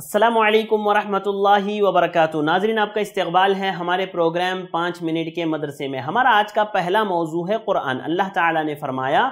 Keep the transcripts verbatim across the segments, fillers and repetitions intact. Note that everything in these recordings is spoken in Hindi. अस्सलामुअलैकुम वरहमतुल्लाहि वबरकातुहू। नाजरीन, आपका इस्तकबाल है हमारे प्रोग्राम पाँच मिनट के मदरसे में। हमारा आज का पहला मौजू है क़ुरान। अल्लाह ताला ने फरमाया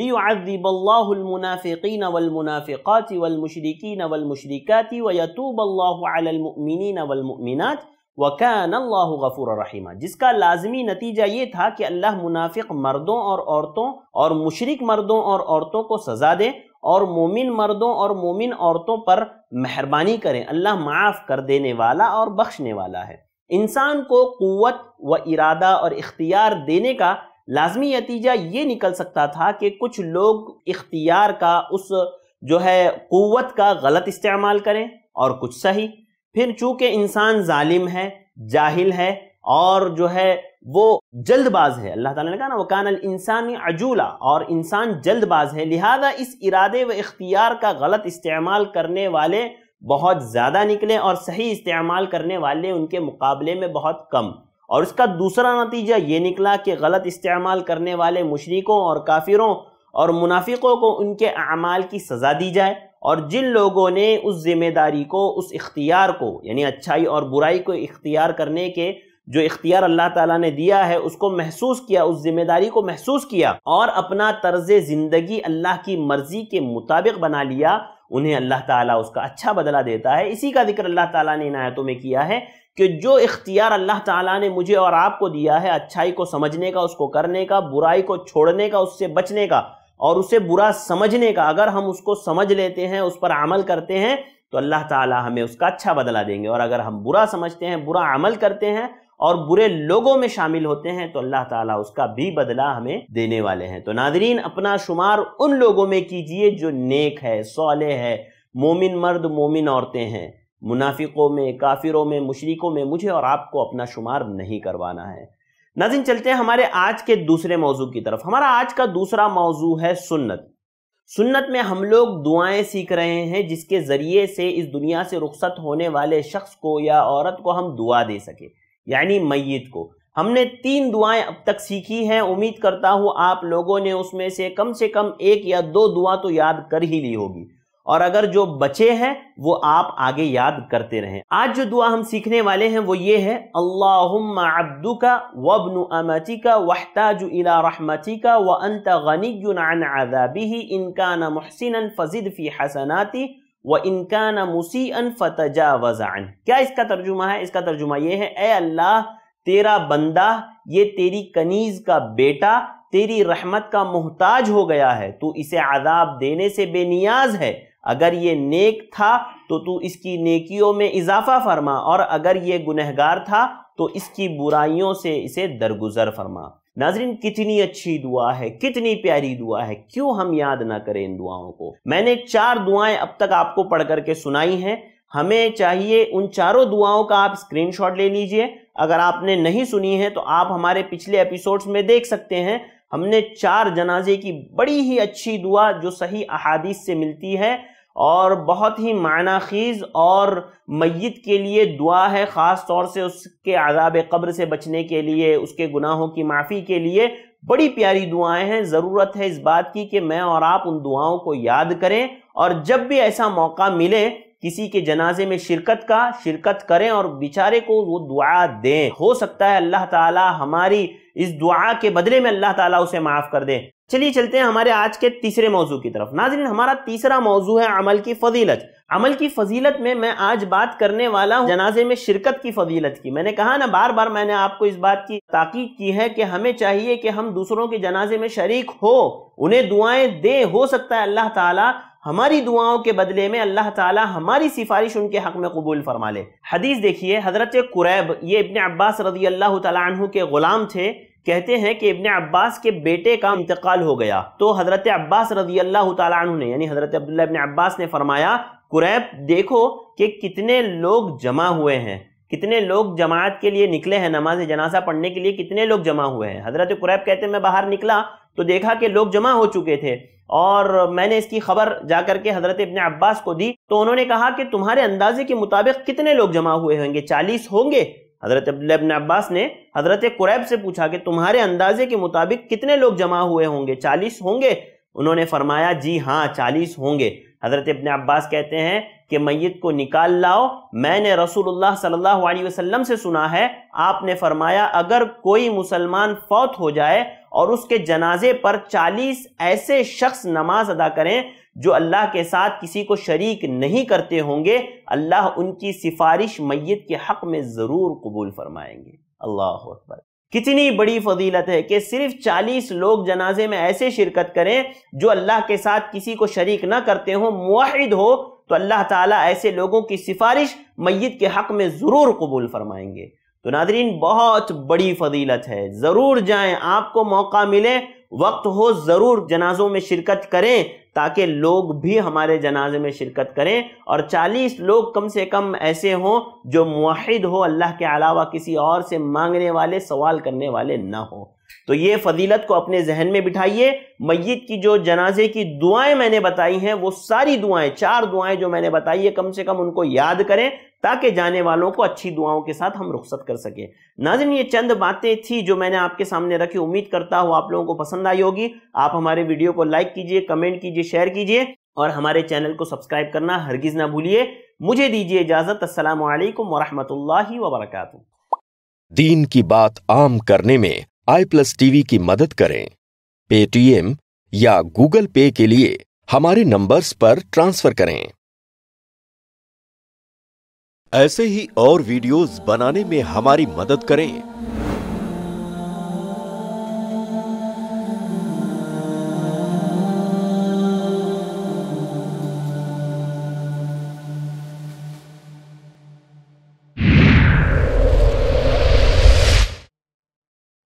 लियुअज़्ज़िबल्लाहुल मुनाफ़िक़ीन वल मुनाफ़िक़ाति वल मुशरिकीन वल मुशरिकाति व यतूबल्लाहु अलल मुमिनीन वल मुमिनात व कानल्लाहु गफ़ूरुर रहीमा। जिसका लाजमी नतीजा ये था कि अल्लाह मुनाफिक मर्दों और औरतों और मुशरिक मर्दों और औरतों को सज़ा दे और मोमिन मर्दों और मोमिन औरतों पर मेहरबानी करें। अल्लाह माफ़ कर देने वाला और बख्शने वाला है। इंसान को क़ुव्वत व इरादा और इख्तियार देने का लाजमी नतीजा ये निकल सकता था कि कुछ लोग इख्तियार का, उस जो है क़ुव्वत का गलत इस्तेमाल करें और कुछ सही। फिर चूँकि इंसान जालिम है, जाहिल है और जो है वो जल्दबाज है। अल्लाह ताला ने कहा ना, वकान अल इंसानी अजूला, और इंसान जल्दबाज है। लिहाजा इस इरादे व इख्तियार का गलत इस्तेमाल करने वाले बहुत ज़्यादा निकले और सही इस्तेमाल करने वाले उनके मुकाबले में बहुत कम। और इसका दूसरा नतीजा ये निकला कि गलत इस्तेमाल करने वाले मुशरिकों और काफिरों और मुनाफिकों को उनके अमाल की सज़ा दी जाए, और जिन लोगों ने उस जिम्मेदारी को, उस इख्तियार को, यानी अच्छाई और बुराई को इख्तियार करने के जो इख्तियार अल्लाह ताला ने दिया है उसको महसूस किया, उस जिम्मेदारी को महसूस किया और अपना तर्ज ज़िंदगी अल्लाह की मर्ज़ी के मुताबिक बना लिया, उन्हें अल्लाह ताला उसका अच्छा बदला देता है। इसी का जिक्र अल्लाह ताला ने इन आयतों में किया है कि जो इख्तियार अल्लाह ताला ने मुझे और आपको दिया है, अच्छाई को समझने का, उसको करने का, बुराई को छोड़ने का, उससे बचने का और उसे बुरा समझने का, अगर हम उसको समझ लेते हैं, उस पर अमल करते हैं तो अल्लाह ताला हमें उसका अच्छा बदला देंगे। और अगर हम बुरा समझते हैं, बुरा अमल करते हैं और बुरे लोगों में शामिल होते हैं तो अल्लाह ताला उसका भी बदला हमें देने वाले हैं। तो नाजरीन, अपना शुमार उन लोगों में कीजिए जो नेक है, सालेह है, मोमिन मर्द मोमिन औरतें हैं। मुनाफिकों में, काफिरों में, मुशरिकों में मुझे और आपको अपना शुमार नहीं करवाना है। नाज़रीन, चलते हैं हमारे आज के दूसरे मौजू की तरफ। हमारा आज का दूसरा मौजू है सुन्नत। सुन्नत में हम लोग दुआएं सीख रहे हैं जिसके ज़रिए से इस दुनिया से रुखसत होने वाले शख्स को या औरत को हम दुआ दे सकें, यानी मय्यत को। हमने तीन दुआएं अब तक सीखी हैं। उम्मीद करता हूं आप लोगों ने उसमें से कम से कम एक या दो दुआ तो याद कर ही ली होगी, और अगर जो बचे हैं वो आप आगे याद करते रहें। आज जो दुआ हम सीखने वाले हैं वो ये है, अल्लाहुम्मा अब्दुका वब्नु अमतिका वहताजु इला रहमतिका व अंत गनियुन अन अज़ाबिही इन काना मुहसिनन फज़िद फी हसनाती व इनकाना मुसीअन फतजावज़ अन। क्या इसका तर्जुमा है? इसका तर्जुमा ये है, ए अल्लाह, तेरा बंदा, ये तेरी कनीज़ का बेटा तेरी रहमत का मोहताज हो गया है, तू इसे अज़ाब देने से बेनियाज है। अगर ये नेक था तो तू इसकी नेकियों में इजाफा फरमा, और अगर ये गुनहगार था तो इसकी बुराइयों से इसे दरगुजर फरमा। नाजरीन, कितनी अच्छी दुआ है, कितनी प्यारी दुआ है, क्यों हम याद ना करें इन दुआओं को। मैंने चार दुआएं अब तक आपको पढ़ करके सुनाई हैं। हमें चाहिए उन चारों दुआओं का आप स्क्रीनशॉट ले लीजिए। अगर आपने नहीं सुनी है तो आप हमारे पिछले एपिसोड्स में देख सकते हैं। हमने चार जनाजे की बड़ी ही अच्छी दुआ जो सही अहादीस से मिलती है और बहुत ही मानाखीज और मय्यत के लिए दुआ है, ख़ास तौर से उसके अज़ाब कब्र से बचने के लिए, उसके गुनाहों की माफ़ी के लिए बड़ी प्यारी दुआएं हैं। ज़रूरत है इस बात की कि मैं और आप उन दुआओं को याद करें, और जब भी ऐसा मौका मिले किसी के जनाजे में शिरकत का, शिरकत करें और बेचारे को वो दुआ दें। हो सकता है अल्लाह ताला हमारी इस दुआ के बदले में अल्लाह ताला उसे माफ़ कर दे। चलिए चलते हैं हमारे आज के तीसरे मौजू की तरफ। नाज़रीन, हमारा तीसरा मौजू है अमल की फजीलत। अमल की फजीलत में मैं आज बात करने वाला हूँ जनाजे में शिरकत की फजीलत की। मैंने कहा ना, बार बार मैंने आपको इस बात की ताकीद की है कि हमें चाहिए कि हम दूसरों के जनाजे में शरीक हो, उन्हें दुआएं दे। हो सकता है अल्लाह ताला हमारी दुआओं के बदले में, अल्लाह ताला हमारी सिफारिश उनके हक़ में कबूल फरमा ले। हदीस देखिए, हज़रत कुरैब, ये इब्ने अब्बास रज़ी अल्लाह तआला अन्हु के ग़ुलाम थे, कहते हैं कि इब्ने अब्बास के बेटे का इंतकाल हो गया तो हज़रत अब्बास रज़ी अल्लाह तआला अन्हु ने, यानी हज़रत अब्दुल्लाह इब्ने अब्बास ने फरमाया, कुरैब, देखो कि कितने लोग जमा हुए हैं, कितने लोग जमात के लिए निकले हैं, नमाज जनाजा पढ़ने के लिए कितने लोग जमा हुए हैं। हज़रत कुरैब कहते हैं, मैं बाहर निकला तो देखा कि लोग जमा हो चुके थे, और मैंने इसकी खबर जाकर के हज़रत इब्ने अब्बास को दी तो उन्होंने कहा कि तुम्हारे अंदाजे के मुताबिक कितने लोग जमा हुए होंगे, चालीस होंगे। हज़रत अब्दुल्लाह इब्ने अब्बास ने हज़रत कुरैब से पूछा कि तुम्हारे अंदाजे के मुताबिक कितने लोग जमा हुए होंगे, चालीस होंगे। उन्होंने फरमाया, जी हाँ, चालीस होंगे। हज़रत इब्ने अब्बास कहते हैं कि मैयत को निकाल लाओ, मैंने रसूलुल्लाह सल्लल्लाहु अलैहि वसल्लम से सुना है आपने फरमाया अगर कोई मुसलमान फौत हो जाए और उसके जनाजे पर चालीस ऐसे शख्स नमाज अदा करें जो अल्लाह के साथ किसी को शरीक नहीं करते होंगे, अल्लाह उनकी सिफारिश मैयत के हक में ज़रूर कबूल फरमाएंगे। अल्लाह अकबर, कितनी बड़ी फजीलत है कि सिर्फ चालीस लोग जनाजे में ऐसे शिरकत करें जो अल्लाह के साथ किसी को शरीक ना करते हों, मुवाहिद हो, तो अल्लाह ताला ऐसे लोगों की सिफारिश मैयत के हक में ज़रूर कबूल फरमाएंगे। तो नादरीन, बहुत बड़ी फजीलत है, ज़रूर जाएं, आपको मौका मिले, वक्त हो ज़रूर जनाजों में शिरकत करें ताकि लोग भी हमारे जनाजे में शिरकत करें और चालीस लोग कम से कम ऐसे हों जो मुवाहिद हो, अल्लाह के अलावा किसी और से मांगने वाले सवाल करने वाले ना हो। तो ये फजीलत को अपने जहन में बिठाइए। मय्यत की जो जनाजे की दुआएं मैंने बताई हैं वो सारी दुआएं, चार दुआएं जो मैंने बताई है, कम से कम उनको याद करें ताकि जाने वालों को अच्छी दुआओं के साथ हम रुखसत कर सकें। नाज़रीन, ये चंद बातें थी जो मैंने आपके सामने रखी, उम्मीद करता हूँ आप लोगों को पसंद आई होगी। आप हमारे वीडियो को लाइक कीजिए, कमेंट कीजिए, शेयर कीजिए और हमारे चैनल को सब्सक्राइब करना हरगिज़ ना भूलिए। मुझे दीजिए इजाज़त। अस्सलामु अलैकुम वरहमतुल्लाहि वबरकातुह। दीन की बात आम करने में आई प्लस टीवी की मदद करें। पेटीएम या गूगल पे के लिए हमारे नंबर्स पर ट्रांसफर करें। ऐसे ही और वीडियोस बनाने में हमारी मदद करें।